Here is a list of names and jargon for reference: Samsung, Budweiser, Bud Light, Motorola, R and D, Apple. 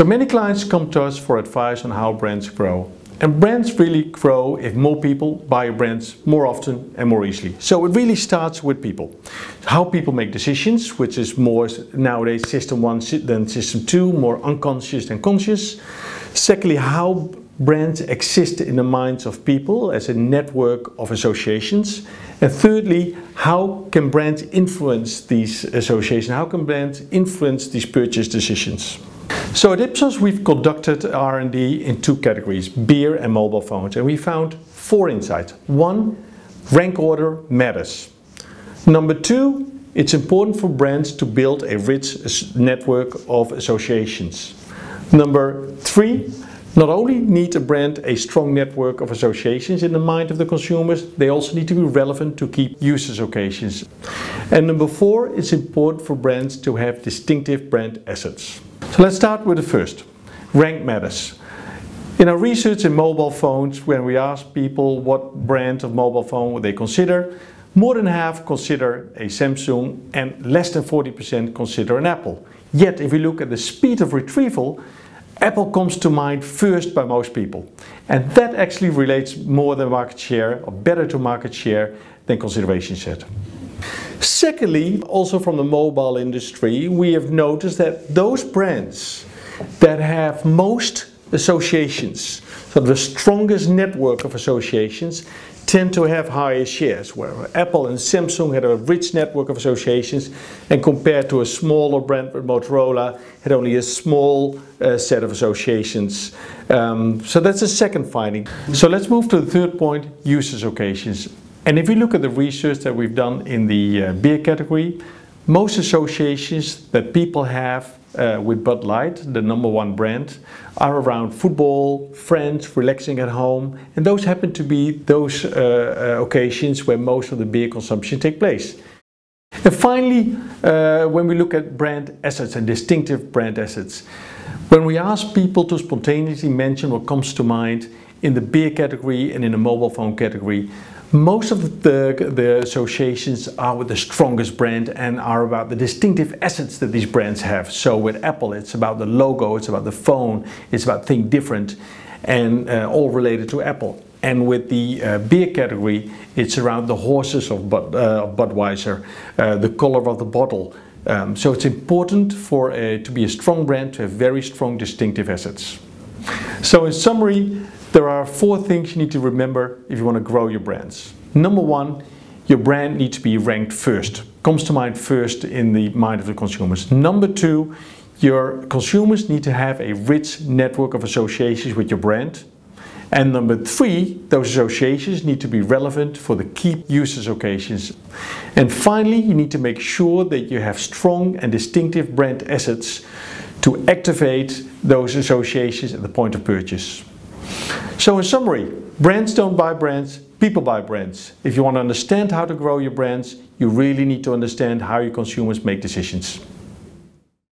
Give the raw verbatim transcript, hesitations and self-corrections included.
So many clients come to us for advice on how brands grow. And brands really grow if more people buy brands more often and more easily. So it really starts with people. How people make decisions, which is more nowadays system one than system two, more unconscious than conscious. Secondly, how brands exist in the minds of people as a network of associations. And thirdly, how can brands influence these associations? How can brands influence these purchase decisions? So at Ipsos we've conducted R and D in two categories, beer and mobile phones, and we found four insights. One, rank order matters. Number two, it's important for brands to build a rich network of associations. Number three, not only need a brand a strong network of associations in the mind of the consumers, they also need to be relevant to key users' occasions. And number four, it's important for brands to have distinctive brand assets. So let's start with the first. Rank matters. In our research in mobile phones, when we ask people what brand of mobile phone would they consider, more than half consider a Samsung and less than forty percent consider an Apple. Yet if we look at the speed of retrieval, Apple comes to mind first by most people. And that actually relates more than market share, or better to market share, than consideration set. Secondly, also from the mobile industry, we have noticed that those brands that have most associations, so the strongest network of associations, tend to have higher shares, where Apple and Samsung had a rich network of associations and compared to a smaller brand with Motorola had only a small uh, set of associations. Um, so that's the second finding. So let's move to the third point, users' occasions. And if you look at the research that we've done in the uh, beer category, most associations that people have uh, with Bud Light, the number one brand, are around football, friends, relaxing at home, and those happen to be those uh, uh, occasions where most of the beer consumption takes place. And finally, uh, when we look at brand assets and distinctive brand assets, when we ask people to spontaneously mention what comes to mind in the beer category and in the mobile phone category, most of the, the associations are with the strongest brand and are about the distinctive assets that these brands have. So with Apple, it's about the logo, it's about the phone, it's about think different, and uh, all related to Apple. And with the uh, beer category, it's around the horses of Bud, uh, Budweiser, uh, the color of the bottle. Um, so it's important for uh, to be a strong brand to have very strong distinctive assets. So in summary, there are four things you need to remember if you want to grow your brands. Number one, your brand needs to be ranked first. Comes to mind first in the mind of the consumers. Number two, your consumers need to have a rich network of associations with your brand. And number three, those associations need to be relevant for the key users' occasions. And finally, you need to make sure that you have strong and distinctive brand assets to activate those associations at the point of purchase. So in summary, brands don't buy brands, people buy brands. If you want to understand how to grow your brands, you really need to understand how your consumers make decisions.